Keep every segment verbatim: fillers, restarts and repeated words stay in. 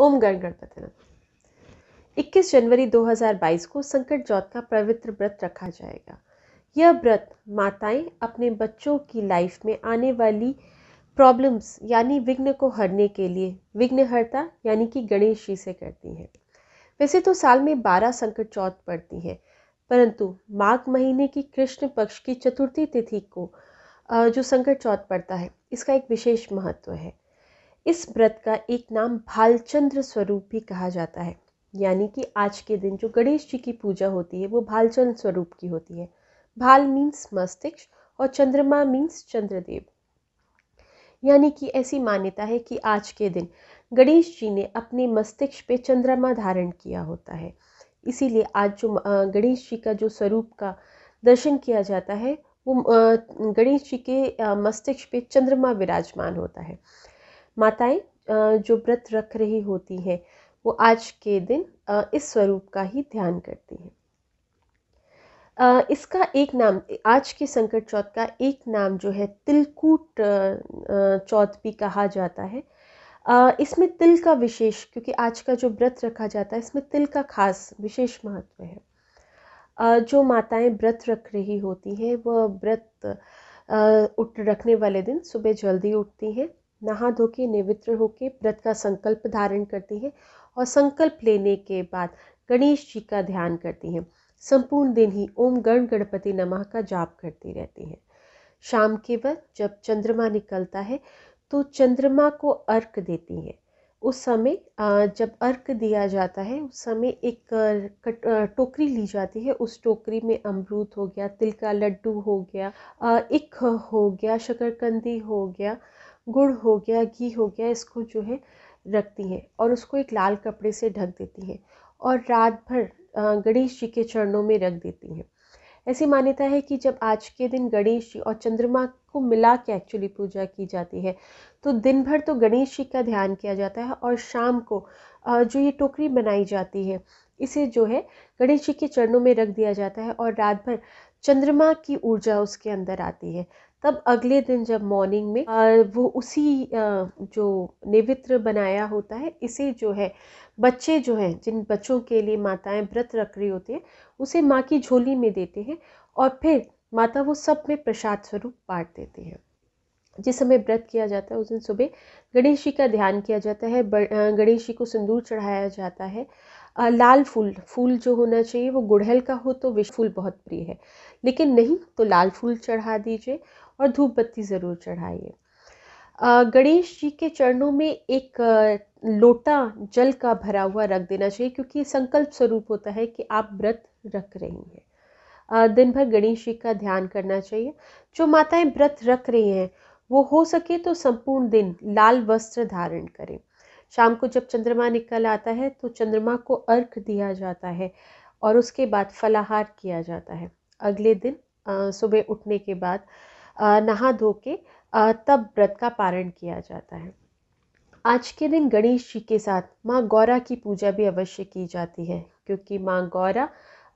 ओम गण गणपति नमः। इक्कीस जनवरी दो हज़ार बाईस को संकट चौथ का पवित्र व्रत रखा जाएगा। यह व्रत माताएं अपने बच्चों की लाइफ में आने वाली प्रॉब्लम्स यानी विघ्न को हरने के लिए विघ्नहरता यानी कि गणेश जी से करती हैं। वैसे तो साल में बारह संकट चौथ पड़ती हैं, परंतु माघ महीने की कृष्ण पक्ष की चतुर्थी तिथि को जो संकट चौथ पड़ता है इसका एक विशेष महत्व है। इस व्रत का एक नाम भालचंद्र स्वरूप भी कहा जाता है, यानी कि आज के दिन जो गणेश जी की पूजा होती है वो भालचंद्र स्वरूप की होती है। भाल मीन्स मस्तिष्क और चंद्रमा मीन्स चंद्रदेव, यानी कि ऐसी मान्यता है कि आज के दिन गणेश जी ने अपने मस्तिष्क पे चंद्रमा धारण किया होता है, इसीलिए आज जो गणेश जी का जो स्वरूप का दर्शन किया जाता है वो गणेश जी के मस्तिष्क पे चंद्रमा विराजमान होता है। माताएं जो व्रत रख रही होती हैं वो आज के दिन इस स्वरूप का ही ध्यान करती हैं। इसका एक नाम, आज के संकट चौथ का एक नाम जो है तिलकूट चौथ भी कहा जाता है। इसमें तिल का विशेष, क्योंकि आज का जो व्रत रखा जाता है इसमें तिल का खास विशेष महत्व है। जो माताएं व्रत रख रही होती हैं वह व्रत उठ रखने वाले दिन सुबह जल्दी उठती हैं, नहा धो के निवित्र होके व्रत का संकल्प धारण करती हैं और संकल्प लेने के बाद गणेश जी का ध्यान करती हैं। संपूर्ण दिन ही ओम गण गणपति नमः का जाप करती रहती हैं। शाम के वक्त जब चंद्रमा निकलता है तो चंद्रमा को अर्क देती हैं। उस समय जब अर्क दिया जाता है उस समय एक टोकरी ली जाती है, उस टोकरी में अमरूद हो गया, तिल का लड्डू हो गया, इख हो गया, शकरकंदी हो गया, गुड़ हो गया, घी हो गया, इसको जो है रखती हैं और उसको एक लाल कपड़े से ढक देती हैं और रात भर गणेश जी के चरणों में रख देती हैं। ऐसी मान्यता है कि जब आज के दिन गणेश जी और चंद्रमा को मिला के एक्चुअली पूजा की जाती है तो दिन भर तो गणेश जी का ध्यान किया जाता है और शाम को जो ये टोकरी बनाई जाती है इसे जो है गणेश जी के चरणों में रख दिया जाता है और रात भर चंद्रमा की ऊर्जा उसके अंदर आती है। तब अगले दिन जब मॉर्निंग में वो उसी जो नैवेद्य बनाया होता है इसे जो है बच्चे जो हैं, जिन बच्चों के लिए माताएं व्रत रख रही होती हैं, उसे माँ की झोली में देते हैं और फिर माता वो सब में प्रसाद स्वरूप बांट देती हैं। जिस समय व्रत किया जाता है उस दिन सुबह गणेश जी का ध्यान किया जाता है, गणेश जी को सिंदूर चढ़ाया जाता है। लाल फूल फूल जो होना चाहिए वो गुड़हल का हो तो विष फूल बहुत प्रिय है, लेकिन नहीं तो लाल फूल चढ़ा दीजिए और धूप बत्ती ज़रूर चढ़ाइए। गणेश जी के चरणों में एक लोटा जल का भरा हुआ रख देना चाहिए, क्योंकि संकल्प स्वरूप होता है कि आप व्रत रख रही हैं। दिन भर गणेश जी का ध्यान करना चाहिए। जो माताएं व्रत रख रही हैं वो हो सके तो संपूर्ण दिन लाल वस्त्र धारण करें। शाम को जब चंद्रमा निकल आता है तो चंद्रमा को अर्घ दिया जाता है और उसके बाद फलाहार किया जाता है। अगले दिन सुबह उठने के बाद नहा धो के तब व्रत का पारण किया जाता है। आज के दिन गणेश जी के साथ माँ गौरा की पूजा भी अवश्य की जाती है, क्योंकि माँ गौरा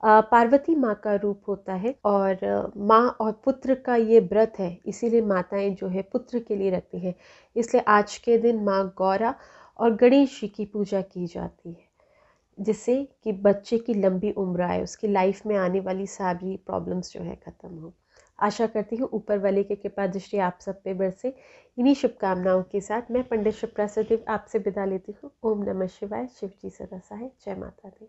पार्वती माँ का रूप होता है और माँ और पुत्र का ये व्रत है, इसीलिए माताएं जो है पुत्र के लिए रखती हैं। इसलिए आज के दिन माँ गौरा और गणेश जी की पूजा की जाती है, जिससे कि बच्चे की लंबी उम्र आए, उसकी लाइफ में आने वाली सारी प्रॉब्लम्स जो है ख़त्म हो। आशा करती हूँ ऊपर वाले की कृपा दृष्टि आप सब पे बरसे। इन्हीं शुभकामनाओं के साथ मैं पंडित शिव प्रसाद दिव्य आपसे विदा लेती हूँ। ओम नमः शिवाय। शिव जी सदा सहाय। जय माता दी।